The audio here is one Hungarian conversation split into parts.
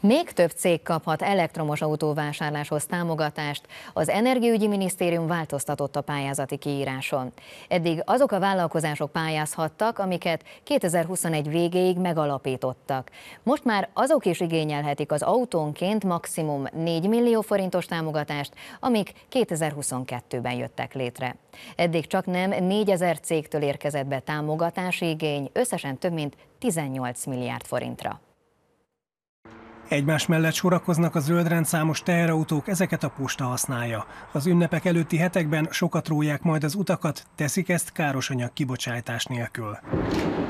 Még több cég kaphat elektromos autóvásárláshoz támogatást. Az Energiaügyi Minisztérium változtatott a pályázati kiíráson. Eddig azok a vállalkozások pályázhattak, amiket 2021 végéig megalapítottak. Most már azok is igényelhetik az autónként maximum 4 millió forintos támogatást, amik 2022-ben jöttek létre. Eddig csaknem 4000 cégtől érkezett be támogatási igény, összesen több mint 18 milliárd forintra. Egymás mellett sorakoznak a zöldrend számos teherautók, ezeket a posta használja. Az ünnepek előtti hetekben sokat róják majd az utakat, teszik ezt károsanyag kibocsátás nélkül.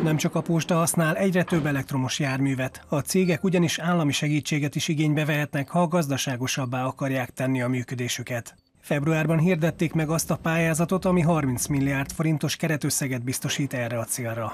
Nem csak a posta használ egyre több elektromos járművet. A cégek ugyanis állami segítséget is igénybe vehetnek, ha gazdaságosabbá akarják tenni a működésüket. Februárban hirdették meg azt a pályázatot, ami 30 milliárd forintos keretösszeget biztosít erre a célra.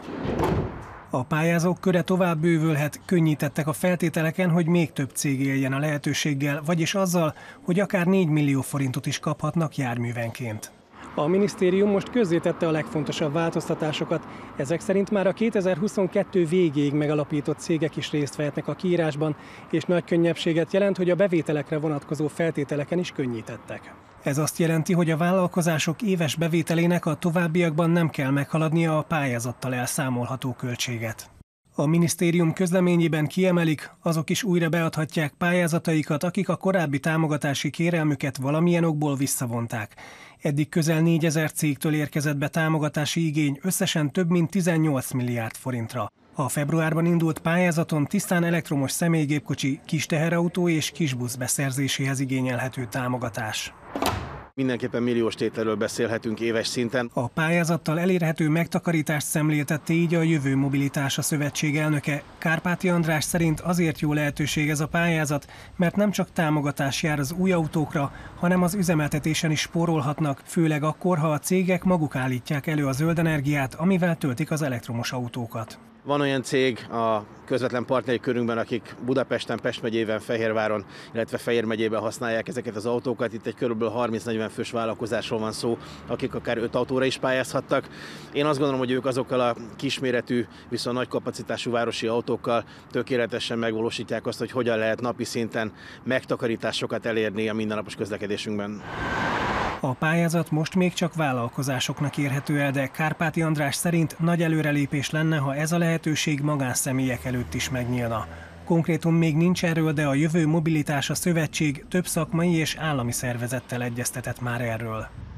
A pályázók köre tovább bővülhet, könnyítettek a feltételeken, hogy még több cég éljen a lehetőséggel, vagyis azzal, hogy akár 4 millió forintot is kaphatnak járművenként. A minisztérium most közzétette a legfontosabb változtatásokat. Ezek szerint már a 2022 végéig megalapított cégek is részt vehetnek a kiírásban, és nagy könnyebbséget jelent, hogy a bevételekre vonatkozó feltételeken is könnyítettek. Ez azt jelenti, hogy a vállalkozások éves bevételének a továbbiakban nem kell meghaladnia a pályázattal elszámolható költséget. A minisztérium közleményében kiemelik, azok is újra beadhatják pályázataikat, akik a korábbi támogatási kérelmüket valamilyen okból visszavonták. Eddig közel 4000 cégtől érkezett be támogatási igény, összesen több mint 18 milliárd forintra. A februárban indult pályázaton tisztán elektromos személygépkocsi, kis teherautó és kisbusz beszerzéséhez igényelhető támogatás. Mindenképpen milliós tételről beszélhetünk éves szinten. A pályázattal elérhető megtakarítást szemléltette így a Jövő Mobilitása Szövetség elnöke. Kárpáti András szerint azért jó lehetőség ez a pályázat, mert nem csak támogatás jár az új autókra, hanem az üzemeltetésen is spórolhatnak, főleg akkor, ha a cégek maguk állítják elő a zöld energiát, amivel töltik az elektromos autókat. Van olyan cég a közvetlen partneri körünkben, akik Budapesten, Pest megyében, Fehérváron, illetve Fejér megyében használják ezeket az autókat. Itt egy kb. 30-40 fős vállalkozásról van szó, akik akár 5 autóra is pályázhattak. Én azt gondolom, hogy ők azokkal a kisméretű, viszont nagy kapacitású városi autókkal tökéletesen megvalósítják azt, hogy hogyan lehet napi szinten megtakarításokat elérni a mindennapos közlekedésünkben. A pályázat most még csak vállalkozásoknak érhető el, de Kárpáti András szerint nagy előrelépés lenne, ha ez a lehetőség magánszemélyek előtt is megnyílna. Konkrétum még nincs erről, de a Jövő Mobilitása Szövetség több szakmai és állami szervezettel egyeztetett már erről.